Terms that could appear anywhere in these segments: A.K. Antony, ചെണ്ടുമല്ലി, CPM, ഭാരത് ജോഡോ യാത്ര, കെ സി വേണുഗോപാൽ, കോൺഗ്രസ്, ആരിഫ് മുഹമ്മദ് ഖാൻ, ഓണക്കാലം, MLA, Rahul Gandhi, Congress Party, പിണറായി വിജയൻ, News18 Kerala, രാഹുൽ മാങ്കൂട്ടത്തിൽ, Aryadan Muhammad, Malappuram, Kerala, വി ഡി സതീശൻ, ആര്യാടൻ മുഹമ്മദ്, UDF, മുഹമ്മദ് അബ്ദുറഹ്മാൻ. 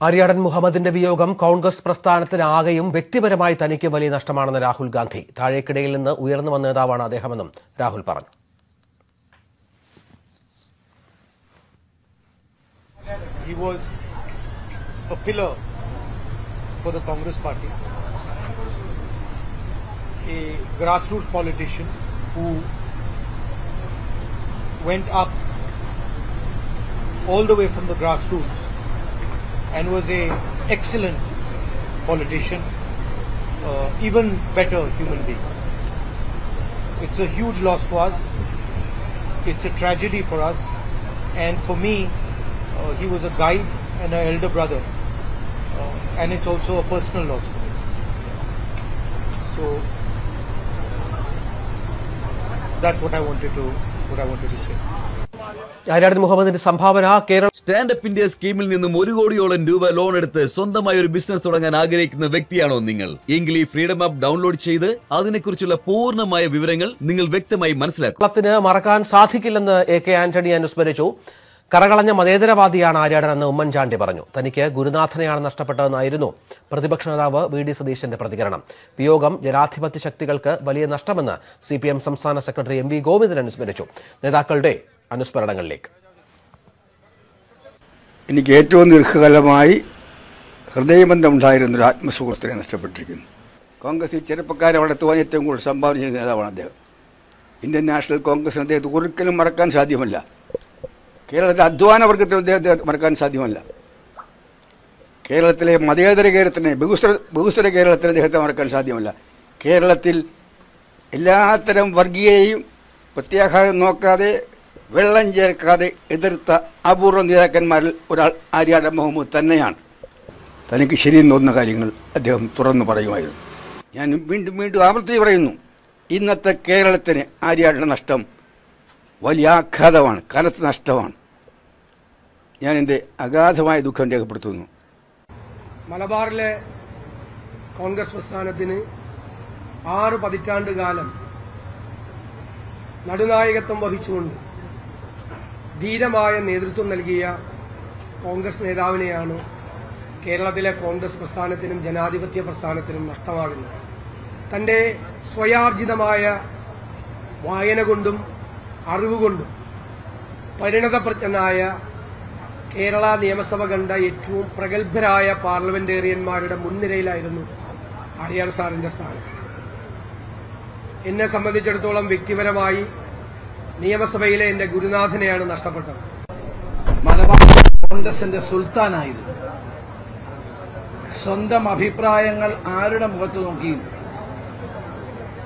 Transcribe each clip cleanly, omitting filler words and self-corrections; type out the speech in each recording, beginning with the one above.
Aryadan Muhammad in the Viogam, Congress Prastan and Agayum, Victim by Taniki Valley Nastaman and Rahul Gandhi, Tarek Dale in the Uirnamanadavana de Hamanum, Rahul Paran. He was a pillar for the Congress Party, a grassroots politician who went up all the way from the grassroots and was an excellent politician, even better human being. It's a huge loss for us, it's a tragedy for us, and for me, he was a guide and an elder brother, and it's also a personal loss for me. So that's what I wanted to say. Aryadan Muhammad's Sambhavana, Kerala. Stand-up India scheme in the Murugodiol and Duva loan at the Sondamayor business or an agaric in the Vectiano Ningle. English Freedom Up download Cheder, Adinakurchula, Purna Maya Viverangle, Ningle Vecta, my Manslak. Latina, Marakan, Sathikil and the A.K. Antony and Usperejo, Karakalana Madera Vadiana, Aryadan and Uman Jan Debarano, Tanike, Gurunathana and Nastapatan Ireno, Pratibakshana, Vidis and the Pratigrana, Piogam, Jerathipati Shaktikalka, Valia Nastamana, CPM Samsana Secretary MV Govind and Usperejo, Nedakal Day. Anusparadangalilekku. എനിക്ക് ഏറ്റവും ദീർഘകാലമായി ഹൃദയബന്ധം ഉണ്ടായിരുന്ന ഒരു ആത്മസുഹൃത്തിനെ നഷ്ടപ്പെട്ടിരിക്കുന്നു. കോൺഗ്രസ് ചെറുപ്പക്കാരെ വളർത്തുവാൻ ഏറ്റവും കൂടുതൽ സംഭാവന ചെയ്ത നേതാവാണ് അദ്ദേഹം. ഇന്ത്യൻ നാഷണൽ കോൺഗ്രസ് അദ്ദേഹത്തെ ഒരിക്കലും മറക്കാൻ സാധ്യമല്ല. കേരളത്തിലെ അധ്വാന വർഗത്തെ അദ്ദേഹത്തെ മറക്കാൻ സാധ്യമല്ല. കേരളത്തിലെ മതേതര കേരളത്തിനെ ബഹുസ്വര കേരളത്തിനെ അദ്ദേഹത്തെ മറക്കാൻ സാധ്യമല്ല. കേരളത്തിൽ എല്ലാത്തരം വർഗീയയും പ്രത്യാഘാതം നോക്കാതെ Wellan Jerkade, Ederta, Aburon Yakan Marl, Ural Aryadan Muhammad Tanayan. Taniki Shirin Nodnagaringal, Adam Turan Parayo. And wind me to Amati Reno. Inata Kerala, Aryadanastam, Valia Kadavan, Karatanastavan. Yan in the Agazawai Dukanda Portuno. Malabarle Congress was Sanadine, R. Paditan de Galam Nadunayakatam Bahichund. Dheeramaya Nedrutham Nalgiya Congress Nedavinaanu Keralatile Congress Prasthanathinu Janadhipatya Prasthanathinu Nashtamaakunnu. Tante Swayarjithamaya Vayana kondum Arivu kondum Parinathaprajnaya Kerala Niyamasabha kanda ettavum Pragalbharaya Parliamentarianmarude Munnilaayirunnu Aryadan Sarinte sthanam. Enne sambandhichidatholam vyaktiparamayi Niyamasabhayile ende Gurunathaneyanu nashtappettathu. Malabar Congressinte Sultanayidu. Swantam abhipraayangal aarude mukhathu nokkiyum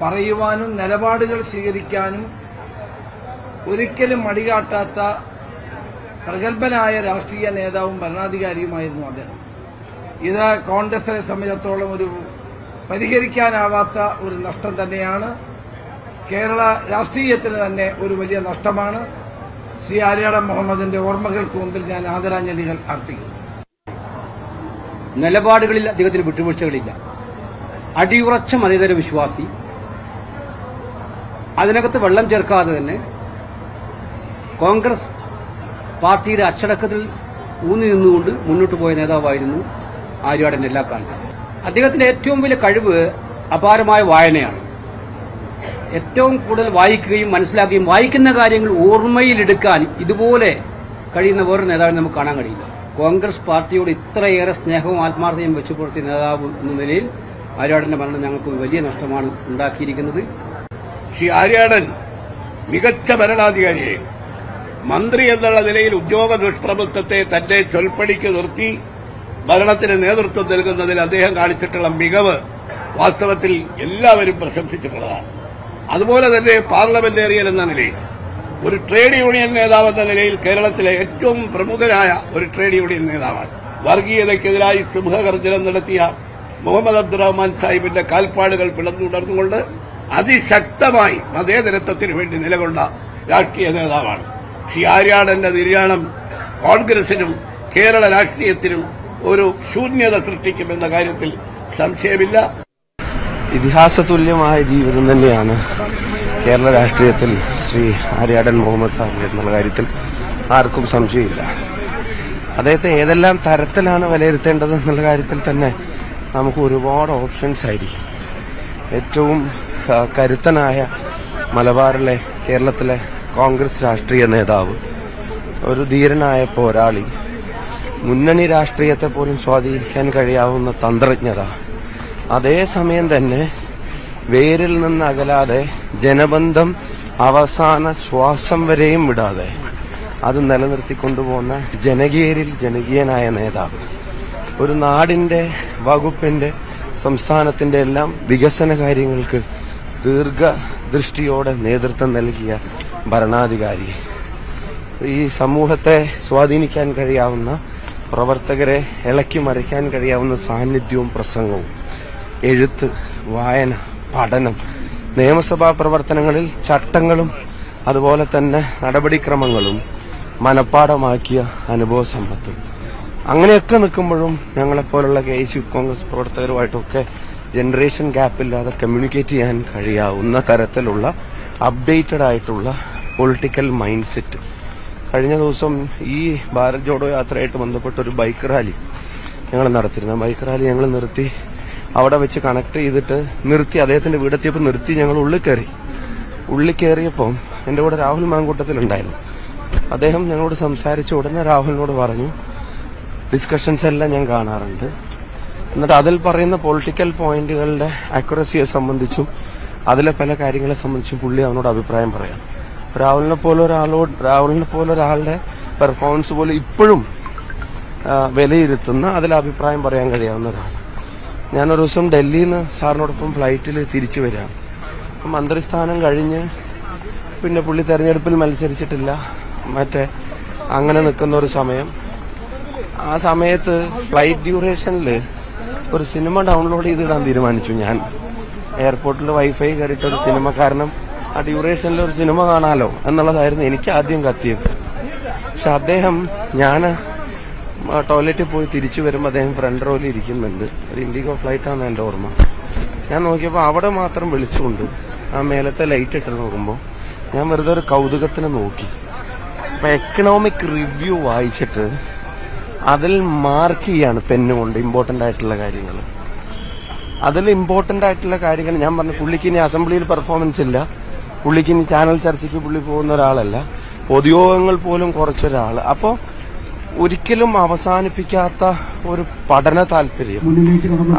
parayuvanum nilapaadugal sweekarikkanum orikkalum madikattatha pragalbhanaya rashtriya nedaavum bharanadhikariyumayirunnu athenu. Ithu Congressine sambandichittatholam oru pariharikkanavaatha oru nashtam thanneyanu. Kerala Rastriyathil thanne oru valiya nashtamanu. Sri Aryadan Muhammadinte ormakkalkku mumpil njan aadaranjalikal arppikkunnu. നിലപാടുകളിൽ അദ്ദേഹത്തിന് വിട്ടുവീഴ്ചകളില്ല. അടിയുറച്ച മതേതര വിശ്വാസി, അതിനകത്ത് വെള്ളം ചേർക്കാതെ തന്നെ കോൺഗ്രസ് പാർട്ടിയുടെ അച്ചടക്കത്തിൽ ഊന്നി നിന്നുകൊണ്ട് മുന്നോട്ട് പോയ നേതാവായിരുന്നു ആര്യാടൻ എല്ലാ കാലത്തും. അദ്ദേഹത്തിന്റെ ഏറ്റവും വലിയ കഴിവ് അപാരമായ വായനയാണ്. ഏറ്റവും കൂടുതൽ വായിക്കുകയും മനസ്സിലാക്കുകയും വായിക്കുന്ന കാര്യങ്ങൾ ഓർമ്മയിലെടുക്കാൻ ഇതുപോലെ കഴിയുന്ന വേറൊരു നേതാവിനെ നമുക്ക് കാണാൻ കഴിയില്ല. കോൺഗ്രസ് പാർട്ടിയോട് ഇത്രയേറെ സ്നേഹവും ആത്മാർത്ഥതയും വെച്ചു പുലർത്തിയ നേതാവ് എന്ന നിലയിൽ ആര്യാടന്റെ മരണം ഞങ്ങൾക്ക് വലിയ നഷ്ടമാണ് ഉണ്ടാക്കിയിരിക്കുന്നത്. ശ്രീ ആര്യാടൻ മികച്ച ഭരണാധികാരിയെ മന്ത്രി എന്നുള്ള നിലയിൽ ഉദ്യോഗ ദുഷ്പ്രഭുത്വത്തെ തന്റെ ചൊൽപ്പടിക്ക് നിർത്തി ഭരണത്തിന് നേതൃത്വം നൽകുന്നതിൽ അദ്ദേഹം കാണിച്ചിട്ടുള്ള മികവ് വാസ്തവത്തിൽ എല്ലാവരും പ്രശംസിച്ചിട്ടുള്ളതാണ്. അതുപോലെ തന്നെ പാർലമെന്റേറിയൻ എന്ന നിലയിൽ ഒരു ട്രേഡ് യൂണിയൻ നേതാവ് എന്ന നിലയിൽ കേരളത്തിലെ ഏറ്റവും പ്രമുഖനായ ഒരു ട്രേഡ് യൂണിയൻ നേതാവാണ്. വർഗീയതയ്ക്കെതിരായി സിംഹഗർജനം നടത്തിയ മുഹമ്മദ് അബ്ദുറഹ്മാൻ സാഹിബിന്റെ കാൽപ്പാടുകൾ പിളർന്നുടർന്നുകൊണ്ട് അതിശക്തമായി മതേതരത്വത്തിന് വേണ്ടി നിലകൊണ്ട രാഷ്ട്രീയ നേതാവാണ്. ശ്രീ ആര്യാടന്റെ നിര്യാണം കോൺഗ്രസിനും കേരള രാഷ്ട്രീയത്തിനും ഒരു ശൂന്യത സൃഷ്ടിക്കുമെന്ന കാര്യത്തിൽ സംശയമില്ല. ഇതിഹാസതുല്യമായ ജീവിതം തന്നെയാണ് കേരള രാഷ്ട്രീയത്തിൽ ശ്രീ ആര്യാടൻ മുഹമ്മദ് സാഹിബ് എന്ന കാര്യത്തിൽ ആർക്കും സംശയമില്ല. അദ്ദേഹത്തെ ഏതെല്ലാം തരത്തിലാണ് വിലയിരുത്തേണ്ടത് എന്നുള്ള കാര്യത്തിൽ തന്നെ നമുക്ക് ഒരുപാട് ഓപ്ഷൻസ് ആയിരിക്കും. ഏറ്റവും കരുത്തനായ മലബാറിലെ കേരളത്തിലെ കോൺഗ്രസ് രാഷ്ട്രീയ നേതാവ്, ഒരു ധീരനായ പോരാളി, മുന്നണി രാഷ്ട്രീയത്തെ പോലും സ്വാധീനിക്കാൻ കഴിയാവുന്ന തന്ത്രജ്ഞത, അതേസമയം തന്നെ വേരിൽ നിന്ന് അകലാതെ ജനബന്ധം അവസാന ശ്വാസം വരെയും വിടാതെ അത് നിലനിർത്തിക്കൊണ്ടുപോകുന്ന ജനകീയരിൽ ജനകീയനായ നേതാവ്, ഒരു നാടിന്റെ വകുപ്പിന്റെ സംസ്ഥാനത്തിന്റെ എല്ലാം വികസന കാര്യങ്ങൾക്ക് ദീർഘദൃഷ്ടിയോടെ നേതൃത്വം നൽകിയ ഭരണാധികാരി, ഈ സമൂഹത്തെ സ്വാധീനിക്കാൻ കഴിയാവുന്ന പ്രവർത്തകരെ ഇളക്കി മറിക്കാൻ കഴിയാവുന്ന സാന്നിധ്യവും പ്രസംഗവും, എഴുത്ത്, വായന, പഠനം, നിയമസഭാ പ്രവർത്തനങ്ങളിൽ ചട്ടങ്ങളും അതുപോലെ തന്നെ നടപടിക്രമങ്ങളും മനപ്പാഠമാക്കിയ അനുഭവ സമ്പത്തും, അങ്ങനെയൊക്കെ നിൽക്കുമ്പോഴും ഞങ്ങളെപ്പോലുള്ള കെ എസ് യു കോൺഗ്രസ് പ്രവർത്തകരുമായിട്ടൊക്കെ ജനറേഷൻ ഗ്യാപ്പില്ലാതെ കമ്മ്യൂണിക്കേറ്റ് ചെയ്യാൻ കഴിയാവുന്ന തരത്തിലുള്ള അപ്ഡേറ്റഡ് ആയിട്ടുള്ള പൊളിറ്റിക്കൽ മൈൻഡ് സെറ്റ്. കഴിഞ്ഞ ദിവസം ഈ ഭാരത് ജോഡോ യാത്രയായിട്ട് ബന്ധപ്പെട്ട ഒരു ബൈക്ക് റാലി ഞങ്ങൾ നടത്തിയിരുന്നു. ബൈക്ക് റാലി ഞങ്ങൾ നിർത്തി, അവിടെ വെച്ച് കണക്ട് ചെയ്തിട്ട് നിർത്തി, അദ്ദേഹത്തിന്റെ വീടെത്തിയപ്പോൾ നിർത്തി, ഞങ്ങൾ ഉള്ളിൽ കയറിയപ്പോൾ എൻ്റെ കൂടെ രാഹുൽ മാങ്കൂട്ടത്തിലുണ്ടായിരുന്നു. അദ്ദേഹം ഞങ്ങളോട് സംസാരിച്ച ഉടനെ രാഹുലിനോട് പറഞ്ഞു, ഡിസ്കഷൻസ് എല്ലാം ഞാൻ കാണാറുണ്ട്, എന്നിട്ട് അതിൽ പറയുന്ന പൊളിറ്റിക്കൽ പോയിന്റുകളുടെ അക്യുറസിയെ സംബന്ധിച്ചും അതിലെ പല കാര്യങ്ങളെ സംബന്ധിച്ചും പുള്ളി അവനോട് അഭിപ്രായം പറയാം. രാഹുലിനെ പോലെ ഒരാളുടെ പെർഫോമൻസ് പോലും ഇപ്പോഴും വിലയിരുത്തുന്ന, അതിൽ അഭിപ്രായം പറയാൻ കഴിയാവുന്ന ഒരാൾ. ഞാനൊരു ദിവസം ഡൽഹിയിൽ നിന്ന് സാറിനോടൊപ്പം ഫ്ലൈറ്റിൽ തിരിച്ചു വരികയാണ്. അപ്പം മന്ത്രിസ്ഥാനം കഴിഞ്ഞ് പിന്നെ പുള്ളി തെരഞ്ഞെടുപ്പിൽ മത്സരിച്ചിട്ടില്ല, മറ്റേ അങ്ങനെ നിൽക്കുന്ന ഒരു സമയം. ആ സമയത്ത് ഫ്ലൈറ്റ് ഡ്യൂറേഷനിൽ ഒരു സിനിമ ഡൗൺലോഡ് ചെയ്തിടാൻ തീരുമാനിച്ചു. ഞാൻ എയർപോർട്ടിൽ വൈഫൈ കയറിയിട്ടൊരു സിനിമ, കാരണം ആ ഡ്യൂറേഷനിൽ ഒരു സിനിമ കാണാമല്ലോ എന്നുള്ളതായിരുന്നു എനിക്ക് ആദ്യം കത്തിയത്. പക്ഷെ അദ്ദേഹം, ഞാൻ ടോയ്ലറ്റിൽ പോയി തിരിച്ചു വരുമ്പോൾ അദ്ദേഹം ഫ്രണ്ട് റോയിൽ ഇരിക്കുന്നുണ്ട്. ഒരു ഇൻഡിഗോ ഫ്ലൈറ്റാണെന്ന് എൻ്റെ ഓർമ്മ. ഞാൻ നോക്കിയപ്പോൾ അവിടെ മാത്രം വിളിച്ചുകൊണ്ട് ആ മേലത്തെ ലൈറ്റ് ഇട്ട് നോക്കുമ്പോൾ ഞാൻ വെറുതെ ഒരു കൗതുകത്തിന് നോക്കി. അപ്പം എക്കണോമിക് റിവ്യൂ വായിച്ചിട്ട് അതിൽ മാർക്ക് ചെയ്യാണ് പെന്നുകൊണ്ട് ഇമ്പോർട്ടൻ്റ് ആയിട്ടുള്ള കാര്യങ്ങൾ. അതിൽ ഇമ്പോർട്ടൻ്റ് ആയിട്ടുള്ള കാര്യങ്ങൾ ഞാൻ പറഞ്ഞു, പുള്ളിക്ക് ഇനി അസംബ്ലിയിൽ പെർഫോമൻസ് ഇല്ല, പുള്ളിക്ക് ഇനി ചാനൽ ചർച്ചയ്ക്ക് പുള്ളി പോകുന്ന ഒരാളല്ല, പൊതുയോഗങ്ങൾ പോലും കുറച്ചൊരാൾ. അപ്പോൾ ഒരിക്കലും അവസാനിപ്പിക്കാത്ത ഒരു പഠന താല്പര്യം,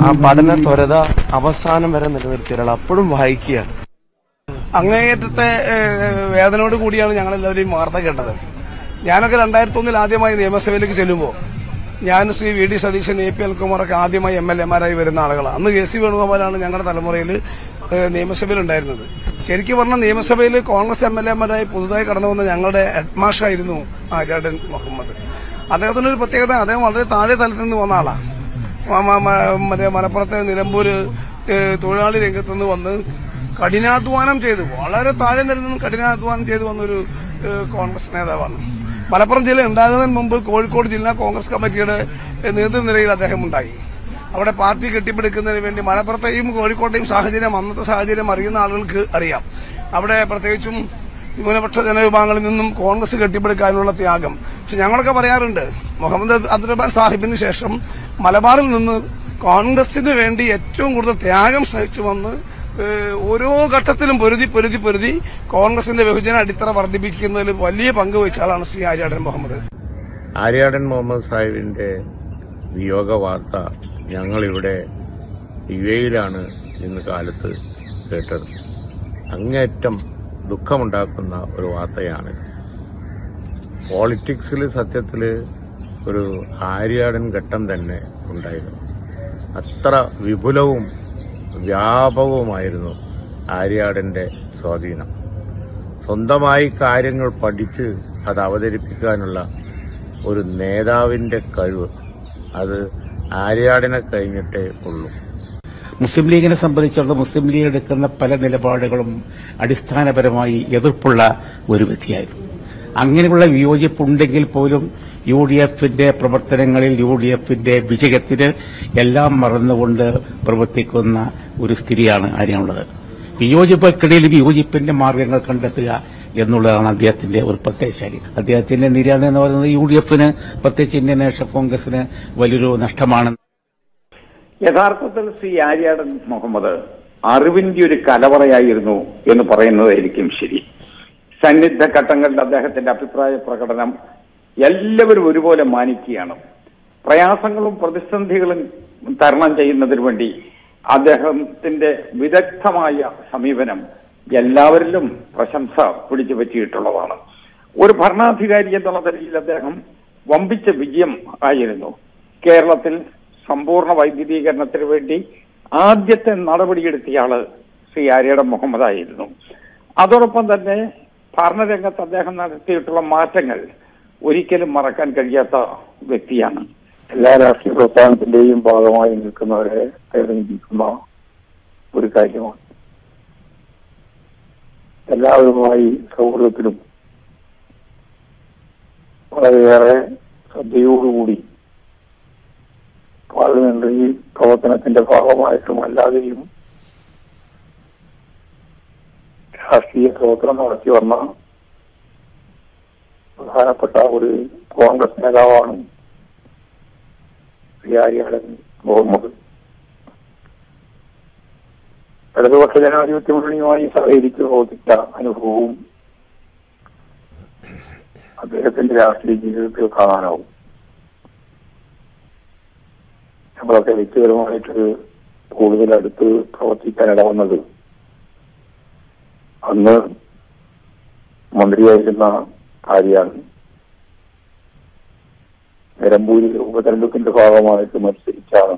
ആ പഠന ത്വരത അവസാനം വരെ നിലനിർത്തിയാൽ അപ്പോഴും വായിക്കുക. അങ്ങേയറ്റത്തെ വേദനയോട് കൂടിയാണ് ഞങ്ങളെല്ലാവരും വാർത്ത കേട്ടത്. ഞാനൊക്കെ 2001 ആദ്യമായി നിയമസഭയിലേക്ക് ചെല്ലുമ്പോൾ, ഞാൻ Shri വി ഡി സതീശൻ, A P അൽകുമാറൊക്കെ ആദ്യമായി MLA മാരായി വരുന്ന ആളുകളാണ്. അന്ന് കെ സി വേണുഗോപാലാണ് ഞങ്ങളുടെ തലമുറയിൽ നിയമസഭയിലുണ്ടായിരുന്നത്. ശരിക്കും പറഞ്ഞാൽ നിയമസഭയിൽ കോൺഗ്രസ് MLA മാരായി പുതുതായി കടന്നു വന്ന ഞങ്ങളുടെ ഹെഡ്മാഷായിരുന്നു ആര്യാടൻ മുഹമ്മദ്. അദ്ദേഹത്തിന്റെ ഒരു പ്രത്യേകത, അദ്ദേഹം വളരെ താഴെ തലത്തിൽ നിന്ന് വന്ന ആളാണ്. മറ്റേ മലപ്പുറത്തെ, നിലമ്പൂര്, തൊഴിലാളി രംഗത്ത് നിന്ന് വന്ന് കഠിനാധ്വാനം ചെയ്ത്, വളരെ താഴെ നിലയിൽ നിന്ന് കഠിനാധ്വാനം ചെയ്ത് വന്നൊരു കോൺഗ്രസ് നേതാവാണ്. മലപ്പുറം ജില്ല ഉണ്ടാകുന്നതിന് മുമ്പ് കോഴിക്കോട് ജില്ലാ കോൺഗ്രസ് കമ്മിറ്റിയുടെ നേതൃനിരയിൽ അദ്ദേഹം ഉണ്ടായി. അവിടെ പാർട്ടി കെട്ടിപ്പടുക്കുന്നതിന് വേണ്ടി മലപ്പുറത്തെയും കോഴിക്കോട്ടെയും സാഹചര്യം, അന്നത്തെ സാഹചര്യം അറിയുന്ന ആളുകൾക്ക് അറിയാം. അവിടെ പ്രത്യേകിച്ചും ന്യൂനപക്ഷ ജനവിഭാഗങ്ങളിൽ നിന്നും കോൺഗ്രസ് കെട്ടിപ്പടുക്കാനുള്ള ത്യാഗം. പക്ഷെ ഞങ്ങളൊക്കെ പറയാറുണ്ട്, മുഹമ്മദ് അബ്ദുറഹ്മാൻ സാഹിബിന് ശേഷം മലബാറിൽ നിന്ന് കോൺഗ്രസിന് വേണ്ടി ഏറ്റവും കൂടുതൽ ത്യാഗം സഹിച്ചു വന്ന് ഓരോ ഘട്ടത്തിലും പൊരുതി കോൺഗ്രസിന്റെ വിഭജന അടിത്തറ വർദ്ധിപ്പിക്കുന്നതിൽ വലിയ പങ്ക് വഹിച്ച ആളാണ് ശ്രീ ആര്യാടൻ മുഹമ്മദ് സാഹിബിന്റെ വിയോഗ വാർത്ത ഞങ്ങളിവിടെ യുഎഇയിലാണ് ഇന്ന് കാലത്ത് കേട്ടത്. അങ്ങേറ്റം ദുഃഖമുണ്ടാക്കുന്ന ഒരു വാർത്തയാണ്. പോളിറ്റിക്സിൽ സത്യത്തിൽ ഒരു ആര്യാടൻ ഘട്ടം തന്നെ ഉണ്ടായിരുന്നു. അത്ര വിപുലവും വ്യാപകവുമായിരുന്നു ആര്യാടൻ്റെ സ്വാധീനം. സ്വന്തമായി കാര്യങ്ങൾ പഠിച്ച് അത് അവതരിപ്പിക്കാനുള്ള ഒരു നേതാവിൻ്റെ കഴിവ് അത് ആര്യാടനെ കഴിഞ്ഞിട്ടേ ഉള്ളൂ. മുസ്ലിം ലീഗിനെ സംബന്ധിച്ചിടത്തോളം മുസ്ലിം ലീഗ് എടുക്കുന്ന പല നിലപാടുകളും അടിസ്ഥാനപരമായി എതിർപ്പുള്ള ഒരു വ്യക്തിയായിരുന്നു. അങ്ങനെയുള്ള വിയോജിപ്പുണ്ടെങ്കിൽ പോലും UDFന്റെ പ്രവർത്തനങ്ങളിൽ UDFന്റെ വിജയത്തിന് എല്ലാം മറന്നുകൊണ്ട് പ്രവർത്തിക്കുന്ന ഒരു സ്ഥിതിയാണ് അതിനുള്ളത്. വിയോജിപ്പുകൾക്കിടയിൽ വിയോജിപ്പിന്റെ മാർഗങ്ങൾ കണ്ടെത്തുക എന്നുള്ളതാണ് അദ്ദേഹത്തിന്റെ ഒരു പ്രത്യയശാലി. അദ്ദേഹത്തിന്റെ നിര്യാതന എന്ന് പറയുന്നത് യുഡിഎഫിന്, പ്രത്യേകിച്ച് ഇന്ത്യൻ നാഷണൽ കോൺഗ്രസിന് വലിയൊരു നഷ്ടമാണ്. യഥാർത്ഥത്തിൽ ശ്രീ ആര്യാടൻ മുഹമ്മദ് അറിവിന്റെ ഒരു കലവറയായിരുന്നു എന്ന് പറയുന്നതായിരിക്കും ശരി. സന്നിഗ്ധ ഘട്ടങ്ങളിൽ അദ്ദേഹത്തിന്റെ അഭിപ്രായ പ്രകടനം എല്ലാവരും ഒരുപോലെ മാനിക്കുകയാണ്. പ്രയാസങ്ങളും പ്രതിസന്ധികളും തരണം ചെയ്യുന്നതിന് വേണ്ടി അദ്ദേഹത്തിന്റെ വിദഗ്ധമായ സമീപനം എല്ലാവരിലും പ്രശംസ പിടിച്ചു പറ്റിയിട്ടുള്ളതാണ്. ഒരു ഭരണാധികാരി എന്നുള്ള നിലയിൽ അദ്ദേഹം വമ്പിച്ച വിജയം ആയിരുന്നു. കേരളത്തിൽ സമ്പൂർണ്ണ വൈദ്യുതീകരണത്തിന് വേണ്ടി ആദ്യത്തെ നടപടിയെടുത്തയാള് ശ്രീ ആര്യാടൻ മുഹമ്മദ് ആയിരുന്നു. അതോടൊപ്പം തന്നെ ഭരണരംഗത്ത് അദ്ദേഹം നടത്തിയിട്ടുള്ള മാറ്റങ്ങൾ ഒരിക്കലും മറക്കാൻ കഴിയാത്ത വ്യക്തിയാണ്. എല്ലാ രാഷ്ട്രീയ പ്രസ്ഥാനത്തിന്റെയും ഭാഗമായി നിൽക്കുന്നവരെ തെരഞ്ഞെടുക്കുന്ന ഒരു കാര്യമാണ്. എല്ലാവരുമായി സൗഹൃദത്തിലും വളരെയേറെ ശ്രദ്ധയോടുകൂടി പാർലമെന്ററി പ്രവർത്തനത്തിന്റെ ഭാഗമായിട്ടും അല്ലാതെയും രാഷ്ട്രീയ പ്രവർത്തനം നടത്തി വന്ന പ്രധാനപ്പെട്ട ഒരു കോൺഗ്രസ് നേതാവാണ് ആര്യാടൻ മുഹമ്മദ്. ഇടതുപക്ഷ ജനാധിപത്യ മുന്നണിയുമായി സഹകരിച്ച് പ്രവർത്തിച്ച അനുഭവവും അദ്ദേഹത്തിന്റെ രാഷ്ട്രീയ ജീവിതത്തിൽ കാണാനാവും. നമ്മളൊക്കെ വ്യക്തിപരമായിട്ട് കൂടുതൽ അടുത്ത് പ്രവർത്തിക്കാനിടവന്നത് അന്ന് മന്ത്രിയായിരുന്ന ആര്യാടൻ നിലമ്പൂരിൽ ഉപതെരഞ്ഞെടുപ്പിന്റെ ഭാഗമായിട്ട് മത്സരിച്ചാണ്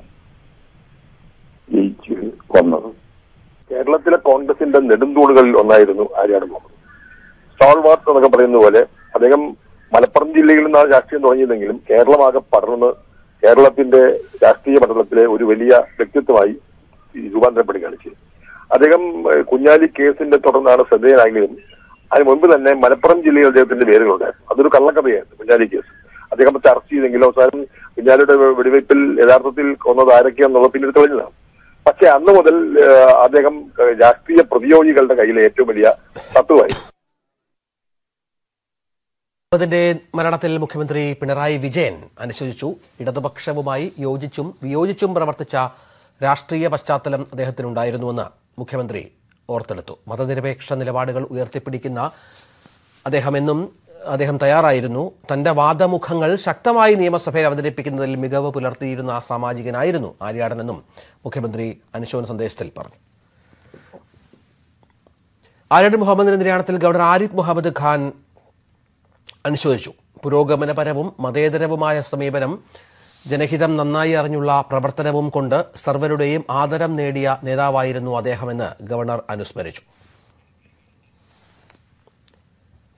ജയിച്ച് വന്നത്. കേരളത്തിലെ കോൺഗ്രസിന്റെ നെടുന്തൂണുകളിൽ ഒന്നായിരുന്നു ആര്യാടൻ മുഹമ്മദ്. സ്റ്റാൾവാർട്ട് എന്നൊക്കെ പറയുന്ന പോലെ അദ്ദേഹം മലപ്പുറം ജില്ലയിൽ നിന്നാണ് രാഷ്ട്രീയം തുടങ്ങിയതെങ്കിലും കേരളമാകെ പടർന്ന് കേരളത്തിന്റെ രാഷ്ട്രീയ മണ്ഡലത്തിലെ ഒരു വലിയ വ്യക്തിത്വമായി രൂപാന്തരപ്പെടുകയാണ് ചെയ്തത്. അദ്ദേഹം കുഞ്ഞാലി കേസിന്റെ തുടർന്നാണ് ശ്രദ്ധേയനായെങ്കിലും അതിന് മുൻപ് തന്നെ മലപ്പുറം ജില്ലയിൽ അദ്ദേഹത്തിന്റെ പേരുകളുണ്ടായിരുന്നു. അതൊരു കള്ളക്കഥയായിരുന്നു കുഞ്ഞാലി കേസ്. അദ്ദേഹം ചർച്ച ചെയ്തെങ്കിലും അവസാനം കുഞ്ഞാലിയുടെ വെടിവയ്പ്പിൽ യഥാർത്ഥത്തിൽ കൊന്നത് ആരൊക്കെയാണെന്നുള്ളത് പിന്നീട് തെളിഞ്ഞതാണ്. പക്ഷെ അന്ന് മുതൽ അദ്ദേഹം രാഷ്ട്രീയ പ്രതിയോഗികളുടെ കയ്യിലെ ഏറ്റവും വലിയ തത്വമായി. മുഹമ്മദിന്റെ മരണത്തിൽ മുഖ്യമന്ത്രി പിണറായി വിജയൻ അനുശോചിച്ചു. ഇടതുപക്ഷവുമായി യോജിച്ചും വിയോജിച്ചും പ്രവർത്തിച്ച രാഷ്ട്രീയ പശ്ചാത്തലം അദ്ദേഹത്തിനുണ്ടായിരുന്നുവെന്ന് മുഖ്യമന്ത്രി ഓർത്തെടുത്തു. മതനിരപേക്ഷ നിലപാടുകൾ ഉയർത്തിപ്പിടിക്കുന്ന അദ്ദേഹമെന്നും അദ്ദേഹം തയ്യാറായിരുന്നു. തന്റെ വാദമുഖങ്ങൾ ശക്തമായി നിയമസഭയിൽ അവതരിപ്പിക്കുന്നതിൽ മികവ് പുലർത്തിയിരുന്ന ആ സാമാജികനായിരുന്നു ആര്യാടനെന്നും മുഖ്യമന്ത്രി അനുശോചന സന്ദേശത്തിൽ പറഞ്ഞു. ആര്യാടൻ മുഹമ്മദിന്റെ നിര്യാണത്തിൽ ഗവർണർ ആരിഫ് മുഹമ്മദ് ഖാൻ അനുശോചിച്ചു. പുരോഗമനപരവും മതേതരവുമായ സമീപനം, ജനഹിതം നന്നായി അറിഞ്ഞുള്ള പ്രവർത്തനവും കൊണ്ട് സർവരുടെയും ആദരം നേടിയ നേതാവായിരുന്നു അദ്ദേഹമെന്ന് ഗവർണർ അനുസ്മരിച്ചു.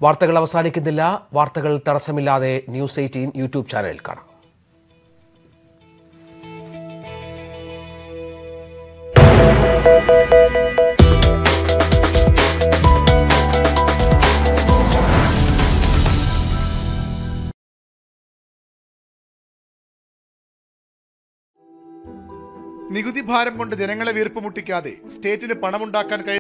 വാർത്തകൾ അവസാനിക്കുന്നില്ല. വാർത്തകൾ തടസ്സമില്ലാതെ News18 യൂട്യൂബ് ചാനലിൽ കാണാം. നികുതി ഭാരം കൊണ്ട് ജനങ്ങളെ വീർപ്പുമുട്ടിക്കാതെ സ്റ്റേറ്റിന് പണമുണ്ടാക്കാൻ കഴിയും.